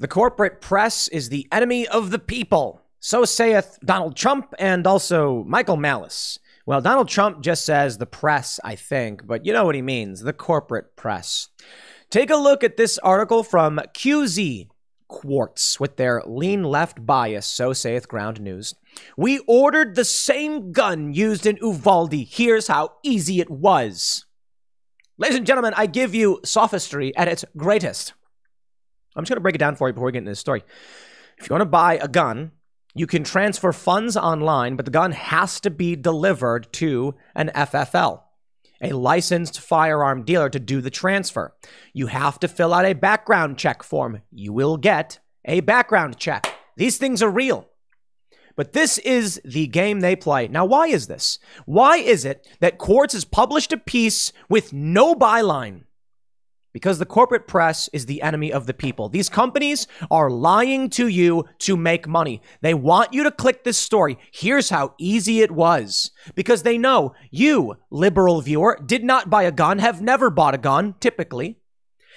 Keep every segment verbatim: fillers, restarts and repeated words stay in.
The corporate press is the enemy of the people. So saith Donald Trump and also Michael Malice. Well, Donald Trump just says the press, I think, but you know what he means, the corporate press. Take a look at this article from Q Z Quartz with their lean left bias, so saith Ground News. We ordered the same gun used in Uvalde. Here's how easy it was. Ladies and gentlemen, I give you sophistry at its greatest. I'm just going to break it down for you before we get into this story. If you want to buy a gun, you can transfer funds online, but the gun has to be delivered to an F F L, a licensed firearm dealer, to do the transfer. You have to fill out a background check form. You will get a background check. These things are real. But this is the game they play. Now, why is this? Why is it that Quartz has published a piece with no byline? Because the corporate press is the enemy of the people. These companies are lying to you to make money. They want you to click this story. Here's how easy it was. Because they know you, liberal viewer, did not buy a gun, have never bought a gun, typically.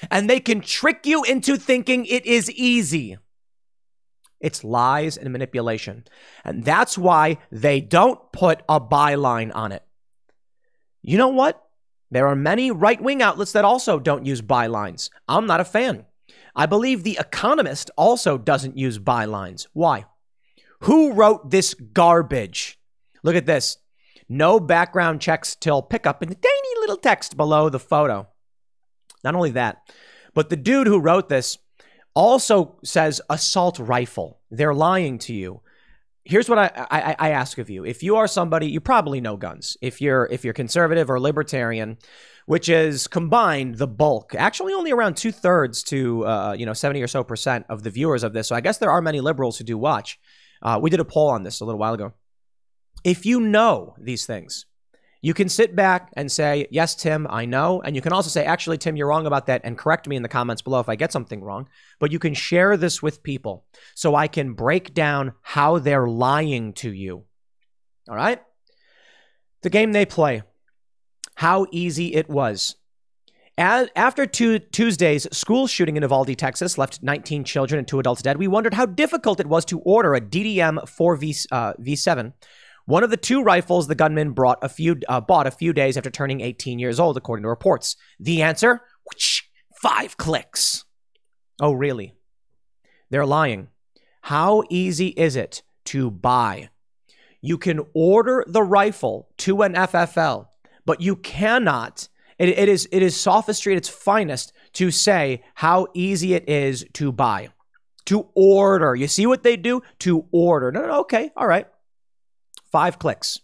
And they can trick you into thinking it is easy. It's lies and manipulation. And that's why they don't put a byline on it. You know what? There are many right-wing outlets that also don't use bylines. I'm not a fan. I believe The Economist also doesn't use bylines. Why? Who wrote this garbage? Look at this. No background checks till pickup in the tiny little text below the photo. Not only that, but the dude who wrote this also says assault rifle. They're lying to you. Here's what I, I I ask of you. If you are somebody, you probably know guns. If you're if you're conservative or libertarian, which is combined the bulk, actually only around two thirds to uh, you know seventy or so percent of the viewers of this. So I guess there are many liberals who do watch. Uh, we did a poll on this a little while ago. If you know these things, you can sit back and say, yes, Tim, I know. And you can also say, actually, Tim, you're wrong about that. And correct me in the comments below if I get something wrong. But you can share this with people so I can break down how they're lying to you. All right? The game they play. How easy it was. As, after two, Tuesday's school shooting in Uvalde, Texas, left nineteen children and two adults dead, we wondered how difficult it was to order a D D M four V seven, one of the two rifles the gunman brought a few, uh, bought a few days after turning eighteen years old, according to reports. The answer? Whoosh, five clicks. Oh, really? They're lying. How easy is it to buy? You can order the rifle to an F F L, but you cannot. It, it is it is sophistry at its finest to say how easy it is to buy. To order. You see what they do? To order. No, no, no, okay, all right. Five clicks.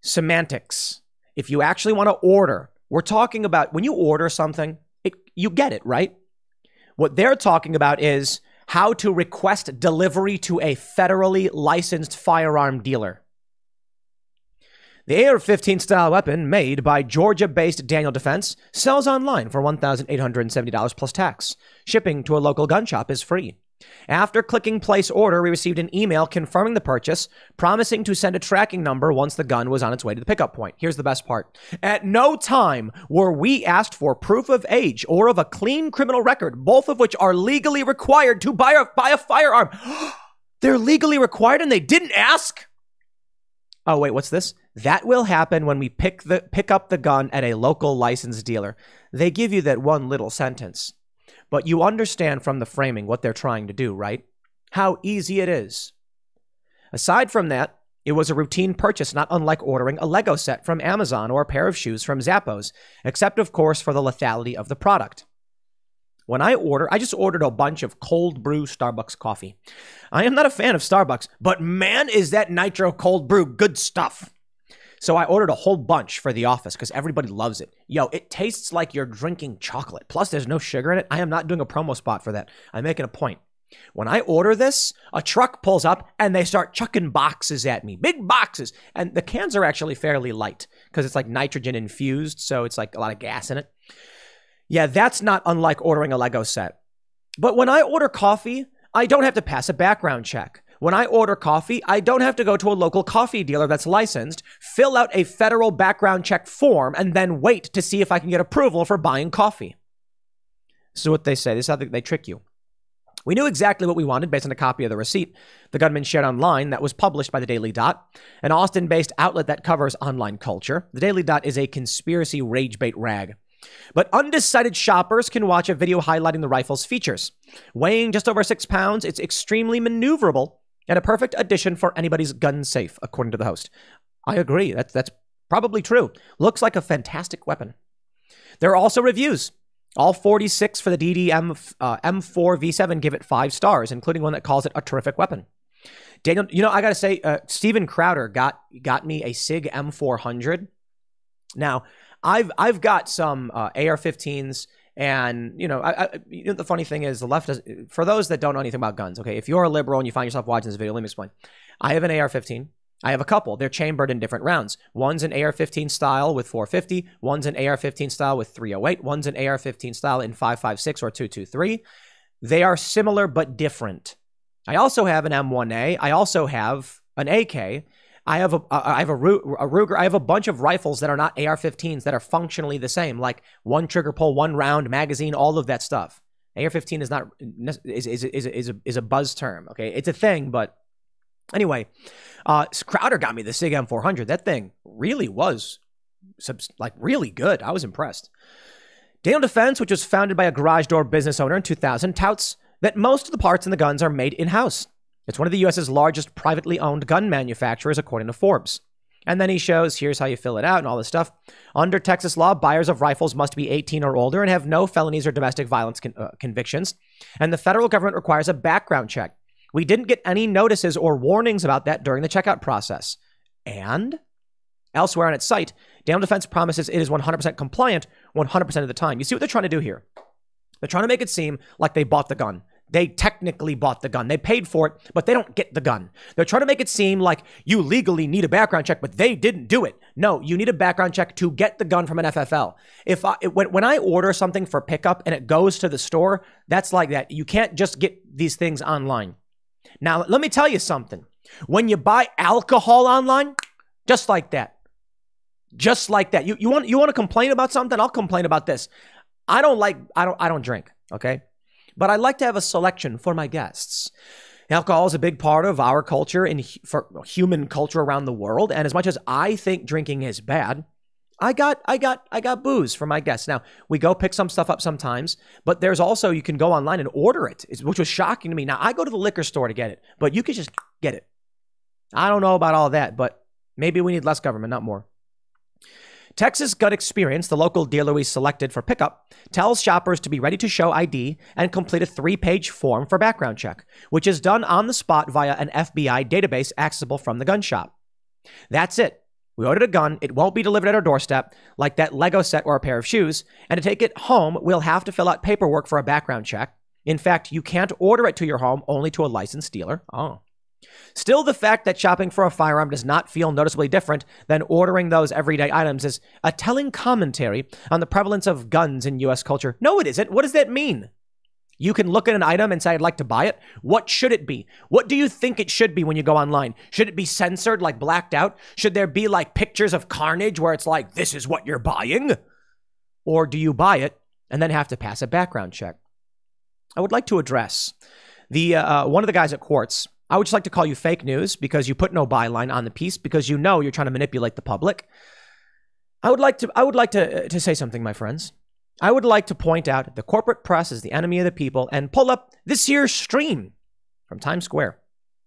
Semantics. If you actually want to order, we're talking about when you order something, it, you get it, right? What they're talking about is how to request delivery to a federally licensed firearm dealer. The A R fifteen style weapon made by Georgia-based Daniel Defense sells online for one thousand eight hundred seventy dollars plus tax. Shipping to a local gun shop is free. After clicking place order, we received an email confirming the purchase, promising to send a tracking number once the gun was on its way to the pickup point. Here's the best part. At no time were we asked for proof of age or of a clean criminal record, both of which are legally required to buy a, buy a firearm. They're legally required and they didn't ask? Oh, wait, what's this? That will happen when we pick, the, pick up the gun at a local licensed dealer. They give you that one little sentence. But you understand from the framing what they're trying to do, right? How easy it is. Aside from that, it was a routine purchase, not unlike ordering a Lego set from Amazon or a pair of shoes from Zappos, except, of course, for the lethality of the product. When I order, I just ordered a bunch of cold brew Starbucks coffee. I am not a fan of Starbucks, but man, is that nitro cold brew good stuff. So I ordered a whole bunch for the office because everybody loves it. Yo, it tastes like you're drinking chocolate. Plus, there's no sugar in it. I am not doing a promo spot for that. I'm making a point. When I order this, a truck pulls up and they start chucking boxes at me. Big boxes. And the cans are actually fairly light because it's like nitrogen infused. So it's like a lot of gas in it. Yeah, that's not unlike ordering a Lego set. But when I order coffee, I don't have to pass a background check. When I order coffee, I don't have to go to a local coffee dealer that's licensed, fill out a federal background check form, and then wait to see if I can get approval for buying coffee. This is what they say. This is how they, they trick you. We knew exactly what we wanted based on a copy of the receipt the gunman shared online that was published by The Daily Dot, an Austin-based outlet that covers online culture. The Daily Dot is a conspiracy rage bait rag. But undecided shoppers can watch a video highlighting the rifle's features. Weighing just over six pounds, it's extremely maneuverable and a perfect addition for anybody's gun safe, according to the host. I agree. That's, that's probably true. Looks like a fantastic weapon. There are also reviews. All forty-six for the D D M four V seven give it five stars, including one that calls it a terrific weapon. Daniel, you know, I got to say, uh, Steven Crowder got got me a SIG M four hundred. Now, I've I've got some uh, A R fifteens, and you know, I, I, you know, the funny thing is, the left does. For those that don't know anything about guns, okay, if you're a liberal and you find yourself watching this video, let me explain. I have an A R fifteen. I have a couple. They're chambered in different rounds. One's an A R fifteen style with four fifty. One's an A R fifteen style with three oh eight. One's an A R fifteen style in five five six or two two three. They are similar but different. I also have an M one A. I also have an A K. I have a, I have a, Ru- a Ruger. I have a bunch of rifles that are not A R fifteens that are functionally the same, like one trigger pull, one round, magazine, all of that stuff. A R fifteen is not is is is is a, is a buzz term. Okay, it's a thing, but anyway, uh, Crowder got me the SIG M four hundred. That thing really was subs- like really good. I was impressed. Daniel Defense, which was founded by a garage door business owner in two thousand, touts that most of the parts in the guns are made in-house. It's one of the U S's largest privately owned gun manufacturers, according to Forbes. And then he shows, here's how you fill it out and all this stuff. Under Texas law, buyers of rifles must be eighteen or older and have no felonies or domestic violence con- uh, convictions. And the federal government requires a background check. We didn't get any notices or warnings about that during the checkout process. And elsewhere on its site, Daniel Defense promises it is one hundred percent compliant one hundred percent of the time. You see what they're trying to do here? They're trying to make it seem like they bought the gun. They technically bought the gun. They paid for it, but they don't get the gun. They're trying to make it seem like you legally need a background check, but they didn't do it. No, you need a background check to get the gun from an F F L. If I, when, when I order something for pickup and it goes to the store, that's like that. You can't just get these things online. Now, let me tell you something. When you buy alcohol online, just like that. Just like that. You, you want you want to complain about something? I'll complain about this. I don't like, I don't I don't drink, okay? But I like to have a selection for my guests. Alcohol is a big part of our culture and for human culture around the world. And as much as I think drinking is bad, I got, I got, I got booze for my guests. Now we go pick some stuff up sometimes, but there's also, you can go online and order it, which was shocking to me. Now I go to the liquor store to get it, but you can just get it. I don't know about all that, but maybe we need less government, not more. Texas Gun Experience, the local dealer we selected for pickup, tells shoppers to be ready to show I D and complete a three-page form for background check, which is done on the spot via an F B I database accessible from the gun shop. That's it. We ordered a gun. It won't be delivered at our doorstep, like that Lego set or a pair of shoes. And to take it home, we'll have to fill out paperwork for a background check. In fact, you can't order it to your home, only to a licensed dealer. Oh. Still, the fact that shopping for a firearm does not feel noticeably different than ordering those everyday items is a telling commentary on the prevalence of guns in U S culture. No, it isn't. What does that mean? You can look at an item and say, I'd like to buy it. What should it be? What do you think it should be when you go online? Should it be censored, like blacked out? Should there be like pictures of carnage where it's like, this is what you're buying? Or do you buy it and then have to pass a background check? I would like to address the uh, one of the guys at Quartz. I would just like to call you fake news because you put no byline on the piece because you know you're trying to manipulate the public. I would like to I would like to, uh, to say something, my friends. I would like to point out the corporate press is the enemy of the people and pull up this year's stream from Times Square,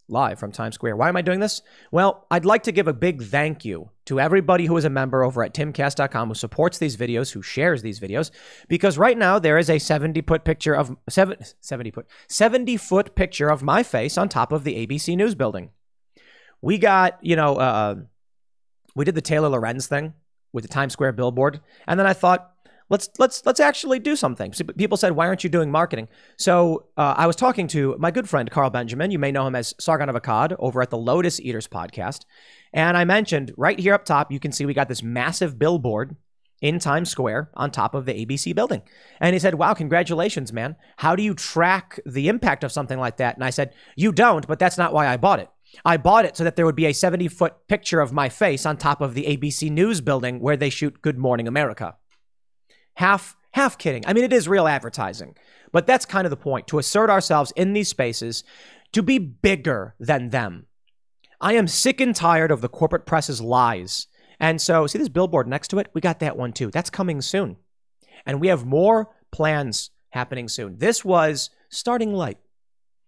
live from Times Square. Why am I doing this? Well, I'd like to give a big thank you to everybody who is a member over at Timcast dot com who supports these videos, who shares these videos, because right now there is a seventy-foot picture of seventy, seventy-foot, seventy-foot picture of my face on top of the A B C News building. We got, you know, uh, we did the Taylor Lorenz thing with the Times Square billboard, and then I thought, Let's let's let's actually do something. So people said, why aren't you doing marketing? So uh, I was talking to my good friend, Carl Benjamin. You may know him as Sargon of Akkad over at the Lotus Eaters podcast. And I mentioned right here up top, you can see we got this massive billboard in Times Square on top of the A B C building. And he said, wow, congratulations, man. How do you track the impact of something like that? And I said, you don't, but that's not why I bought it. I bought it so that there would be a seventy-foot picture of my face on top of the A B C News building where they shoot Good Morning America. Half half kidding. I mean, it is real advertising, but that's kind of the point, to assert ourselves in these spaces, to be bigger than them. I am sick and tired of the corporate press's lies. And so, see this billboard next to it? We got that one too. That's coming soon. And we have more plans happening soon. This was starting light,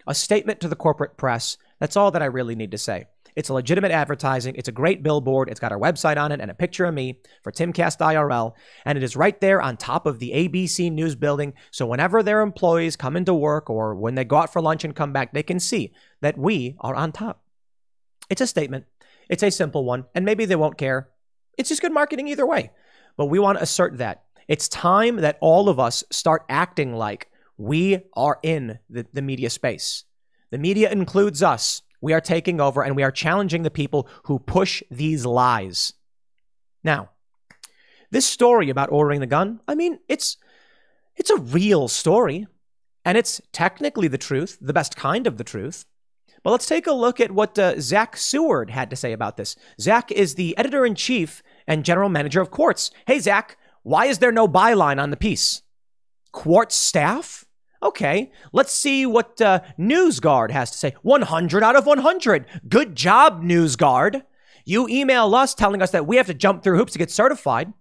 a statement to the corporate press. That's all that I really need to say. It's legitimate advertising. It's a great billboard. It's got our website on it and a picture of me for Timcast I R L. And it is right there on top of the A B C News building. So whenever their employees come into work or when they go out for lunch and come back, they can see that we are on top. It's a statement. It's a simple one. And maybe they won't care. It's just good marketing either way. But we want to assert that. It's time that all of us start acting like we are in the, the media space. The media includes us. We are taking over, and we are challenging the people who push these lies. Now, this story about ordering the gun, I mean, it's it's a real story, and it's technically the truth, the best kind of the truth. But let's take a look at what uh, Zach Seward had to say about this. Zach is the editor-in-chief and general manager of Quartz. Hey, Zach, why is there no byline on the piece? Quartz staff? Okay, let's see what uh, NewsGuard has to say. one hundred out of one hundred. Good job, NewsGuard. You email us telling us that we have to jump through hoops to get certified.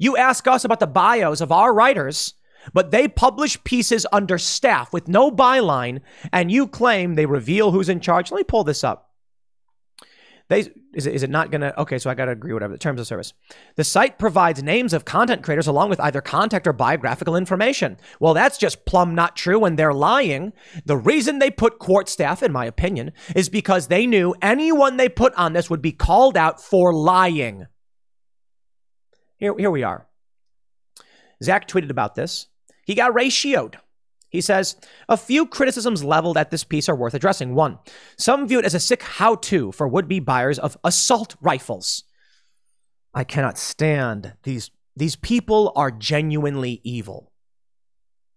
You ask us about the bios of our writers, but they publish pieces under staff with no byline, and you claim they reveal who's in charge. Let me pull this up. They, is it, is it not going to... Okay, so I got to agree, whatever. The terms of service. The site provides names of content creators along with either contact or biographical information. Well, that's just plumb not true, and they're lying. The reason they put Quartz staff, in my opinion, is because they knew anyone they put on this would be called out for lying. Here, here we are. Zach tweeted about this. He got ratioed. He says, a few criticisms leveled at this piece are worth addressing. One, some view it as a sick how-to for would-be buyers of assault rifles. I cannot stand these. These people are genuinely evil.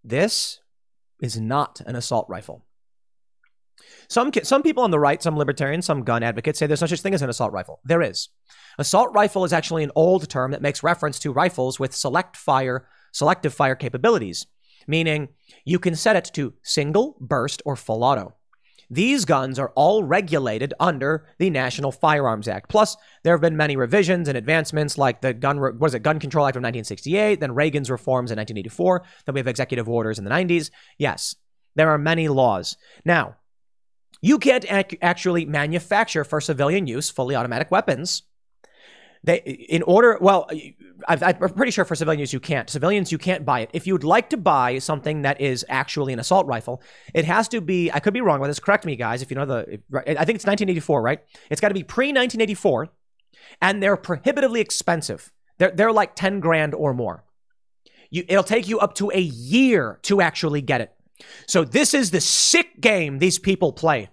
This is not an assault rifle. Some, some people on the right, some libertarians, some gun advocates say there's no such thing as an assault rifle. There is. Assault rifle is actually an old term that makes reference to rifles with select fire, selective fire capabilities, meaning you can set it to single, burst, or full auto. These guns are all regulated under the National Firearms Act. Plus, there have been many revisions and advancements like the gun, what is it, Gun Control Act of nineteen sixty-eight, then Reagan's reforms in nineteen eighty-four, then we have executive orders in the nineties. Yes, there are many laws. Now, you can't ac- actually manufacture for civilian use fully automatic weapons. They, in order, well, I'm pretty sure for civilian use you can't. Civilians, you can't buy it. If you'd like to buy something that is actually an assault rifle, it has to be, I could be wrong about this, correct me guys, if you know the, I think it's nineteen eighty-four, right? It's got to be pre nineteen eighty-four, and they're prohibitively expensive. They're, they're like ten grand or more. You, it'll take you up to a year to actually get it. So this is the sick game these people play.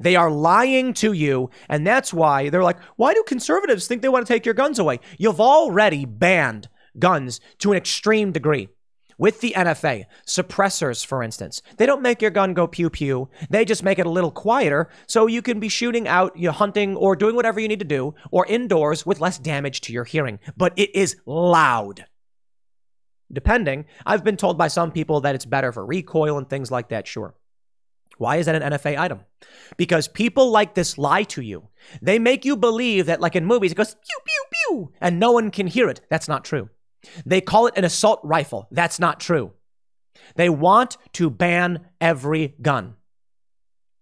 They are lying to you, and that's why they're like, why do conservatives think they want to take your guns away? You've already banned guns to an extreme degree with the N F A. Suppressors, for instance. They don't make your gun go pew-pew. They just make it a little quieter so you can be shooting out, you know, hunting, or doing whatever you need to do, or indoors with less damage to your hearing. But it is loud. Depending, I've been told by some people that it's better for recoil and things like that, sure. Why is that an N F A item? Because people like this lie to you. They make you believe that, like in movies, it goes pew, pew, pew, and no one can hear it. That's not true. They call it an assault rifle. That's not true. They want to ban every gun.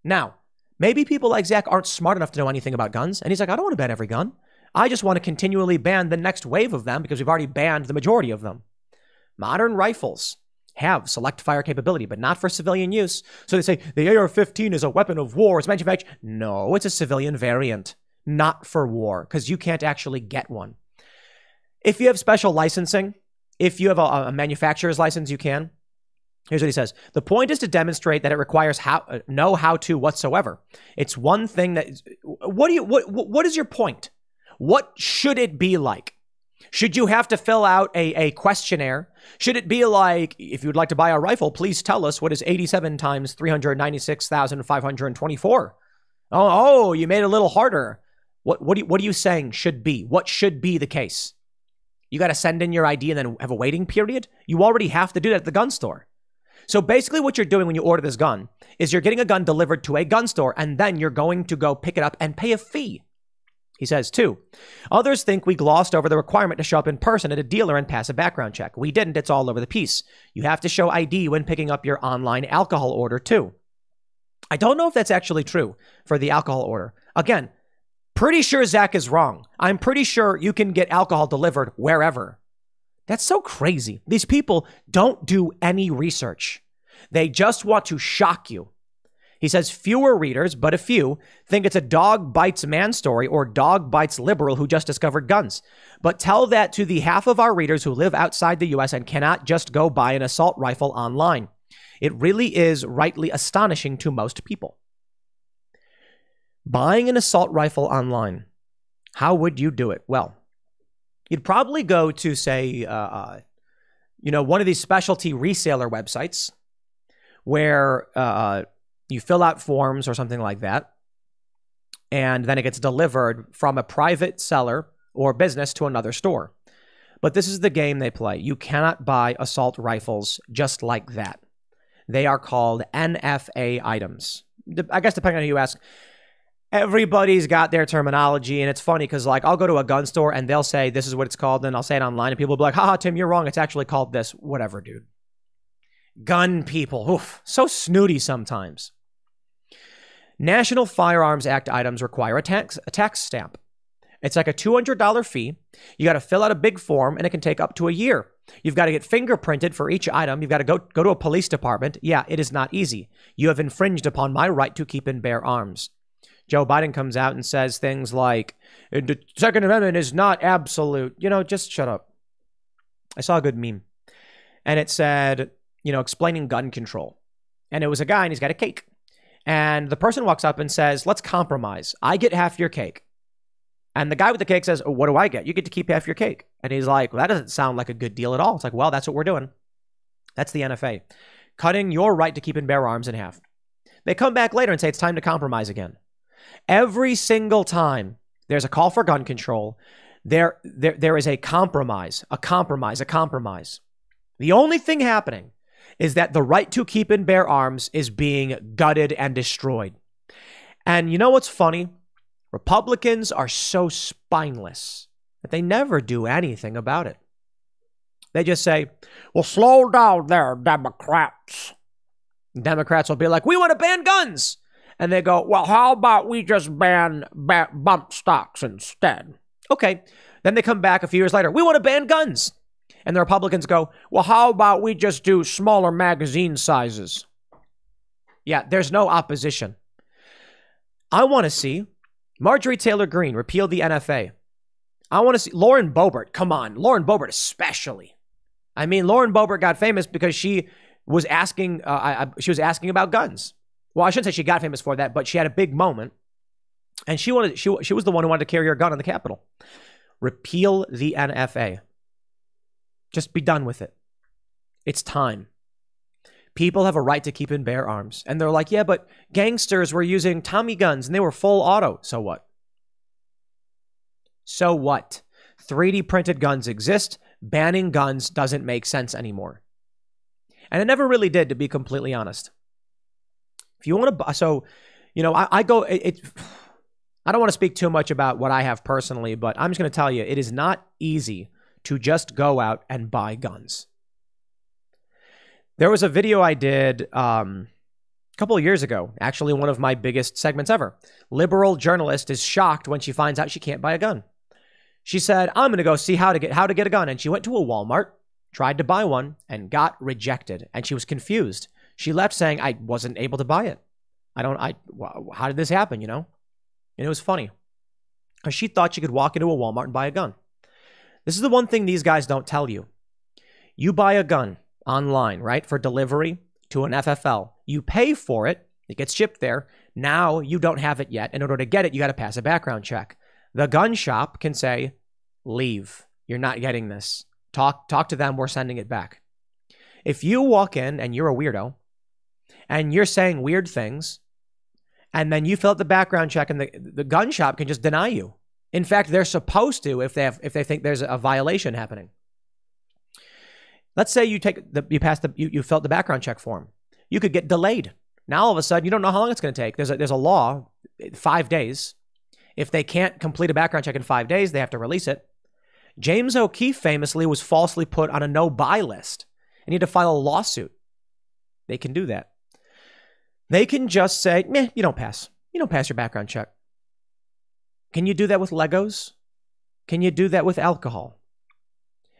Now, maybe people like Zach aren't smart enough to know anything about guns, and he's like, I don't want to ban every gun. I just want to continually ban the next wave of them because we've already banned the majority of them. Modern rifles have select fire capability, but not for civilian use. So they say the A R fifteen is a weapon of war. It's manufactured. No, it's a civilian variant, not for war, because you can't actually get one. If you have special licensing, if you have a, a manufacturer's license, you can. Here's what he says. The point is to demonstrate that it requires how, uh, no how-to whatsoever. It's one thing that, is, what do you, what, what is your point? What should it be like? Should you have to fill out a, a questionnaire? Should it be like, if you'd like to buy a rifle, please tell us what is eighty-seven times three hundred ninety-six thousand five hundred twenty-four? Oh, oh, you made it a little harder. What, what, do you, what are you saying should be? What should be the case? You got to send in your I D and then have a waiting period. You already have to do that at the gun store. So basically what you're doing when you order this gun is you're getting a gun delivered to a gun store, and then you're going to go pick it up and pay a fee. He says, two, others think we glossed over the requirement to show up in person at a dealer and pass a background check. We didn't. It's all over the piece. You have to show I D when picking up your online alcohol order too. I don't know if that's actually true for the alcohol order. Again, pretty sure Zach is wrong. I'm pretty sure you can get alcohol delivered wherever. That's so crazy. These people don't do any research. They just want to shock you. He says fewer readers, but a few, think it's a dog bites man story or dog bites liberal who just discovered guns. But tell that to the half of our readers who live outside the U S and cannot just go buy an assault rifle online. It really is rightly astonishing to most people. Buying an assault rifle online, how would you do it? Well, you'd probably go to, say, uh, you know, one of these specialty reseller websites where uh, you fill out forms or something like that, and then it gets delivered from a private seller or business to another store. But this is the game they play. You cannot buy assault rifles just like that. They are called N F A items. I guess depending on who you ask. Everybody's got their terminology, and it's funny because, like, I'll go to a gun store and they'll say this is what it's called, and I'll say it online, and people will be like, haha, Tim, you're wrong. It's actually called this. Whatever, dude. Gun people. Oof. So snooty sometimes. National Firearms Act items require a tax, a tax stamp. It's like a two hundred dollar fee. You got to fill out a big form, and it can take up to a year. You've got to get fingerprinted for each item. You've got to go, go to a police department. Yeah, it is not easy. You have infringed upon my right to keep and bear arms. Joe Biden comes out and says things like, the Second Amendment is not absolute. You know, just shut up. I saw a good meme. And it said, you know, explaining gun control. And it was a guy and he's got a cake. And the person walks up and says, let's compromise. I get half your cake. And the guy with the cake says, oh, what do I get? You get to keep half your cake. And he's like, well, that doesn't sound like a good deal at all. It's like, well, that's what we're doing. That's the N F A. Cutting your right to keep and bear arms in half. They come back later and say it's time to compromise again. Every single time there's a call for gun control, there, there, there is a compromise, a compromise, a compromise. The only thing happening is that the right to keep and bear arms is being gutted and destroyed. And you know what's funny? Republicans are so spineless that they never do anything about it. They just say, well, slow down there, Democrats. Democrats will be like, we want to ban guns. And they go, well, how about we just ban ba bump stocks instead? Okay. Then they come back a few years later. We want to ban guns. And the Republicans go, well, how about we just do smaller magazine sizes? Yeah, there's no opposition. I want to see Marjorie Taylor Greene repeal the N F A. I want to see Lauren Boebert. Come on. Lauren Boebert especially. I mean, Lauren Boebert got famous because she was asking, uh, I, I, she was asking about guns. Well, I shouldn't say she got famous for that, but she had a big moment, and she wanted she she was the one who wanted to carry her gun on the Capitol. Repeal the N F A. Just be done with it. It's time. People have a right to keep and bear arms, and they're like, yeah, but gangsters were using Tommy guns and they were full auto. So what? So what? three D printed guns exist. Banning guns doesn't make sense anymore, and it never really did, to be completely honest. If you want to buy, so, you know, I, I go, it, it, I don't want to speak too much about what I have personally, but I'm just going to tell you, it is not easy to just go out and buy guns. There was a video I did um, a couple of years ago, actually one of my biggest segments ever. Liberal journalist is shocked when she finds out she can't buy a gun. She said, I'm going to go see how to get, how to get a gun. And she went to a Walmart, tried to buy one, and got rejected. And she was confused. She left saying, I wasn't able to buy it. I don't, I, how did this happen, you know? And it was funny because she thought she could walk into a Walmart and buy a gun. This is the one thing these guys don't tell you. You buy a gun online, right? For delivery to an F F L. You pay for it. It gets shipped there. Now you don't have it yet. In order to get it, you got to pass a background check. The gun shop can say, leave. You're not getting this. Talk, talk to them. We're sending it back. If you walk in and you're a weirdo, and you're saying weird things, and then you fill out the background check, and the, the gun shop can just deny you. In fact, they're supposed to if they have, if they think there's a violation happening. Let's say you take the you passed the you, you filled the background check form. You could get delayed. Now all of a sudden you don't know how long it's going to take. There's a, there's a law, five days. If they can't complete a background check in five days, they have to release it. James O'Keefe famously was falsely put on a no-buy list and he had to file a lawsuit. They can do that. They can just say, meh, you don't pass. You don't pass your background check. Can you do that with Legos? Can you do that with alcohol?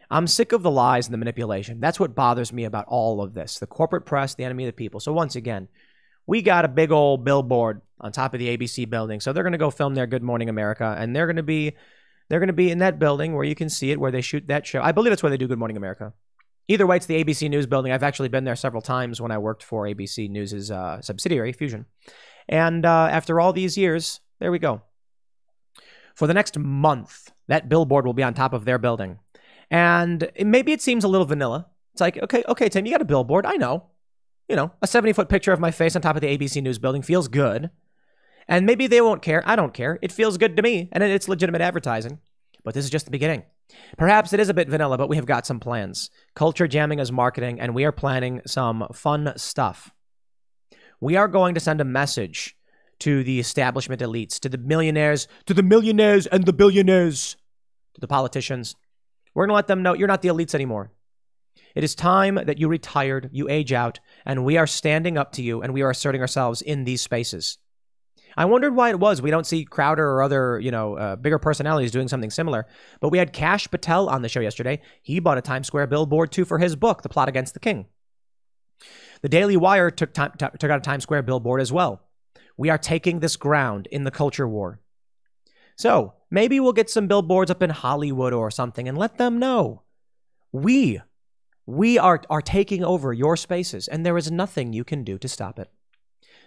I'm sick of the lies and the manipulation. That's what bothers me about all of this. The corporate press, the enemy of the people. So once again, we got a big old billboard on top of the A B C building. So they're going to go film their Good Morning America. And they're going to be they're going to be in that building where you can see it, where they shoot that show. I believe it's where they do Good Morning America. Either way, it's the A B C News building. I've actually been there several times when I worked for A B C News's uh, subsidiary, Fusion. And uh, after all these years, there we go. For the next month, that billboard will be on top of their building. And it, maybe it seems a little vanilla. It's like, okay, okay, Tim, you got a billboard. I know. You know, a seventy-foot picture of my face on top of the A B C News building feels good. And maybe they won't care. I don't care. It feels good to me. And it's legitimate advertising. But this is just the beginning. Perhaps it is a bit vanilla, but we have got some plans. Culture jamming is marketing, and we are planning some fun stuff. We are going to send a message to the establishment elites, to the millionaires, to the millionaires and the billionaires, to the politicians. We're going to let them know you're not the elites anymore. It is time that you retired, you age out, and we are standing up to you, and we are asserting ourselves in these spaces. I wondered why it was we don't see Crowder or other, you know, uh, bigger personalities doing something similar. But we had Kash Patel on the show yesterday. He bought a Times Square billboard, too, for his book, The Plot Against the King. The Daily Wire took, time, t- took out a Times Square billboard as well. We are taking this ground in the culture war. So maybe we'll get some billboards up in Hollywood or something and let them know. We, we are, are taking over your spaces, and there is nothing you can do to stop it.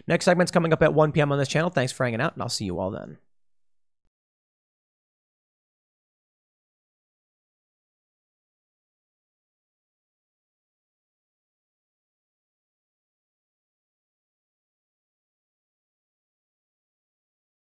Next segment's coming up at one p.m. on this channel. Thanks for hanging out, and I'll see you all then.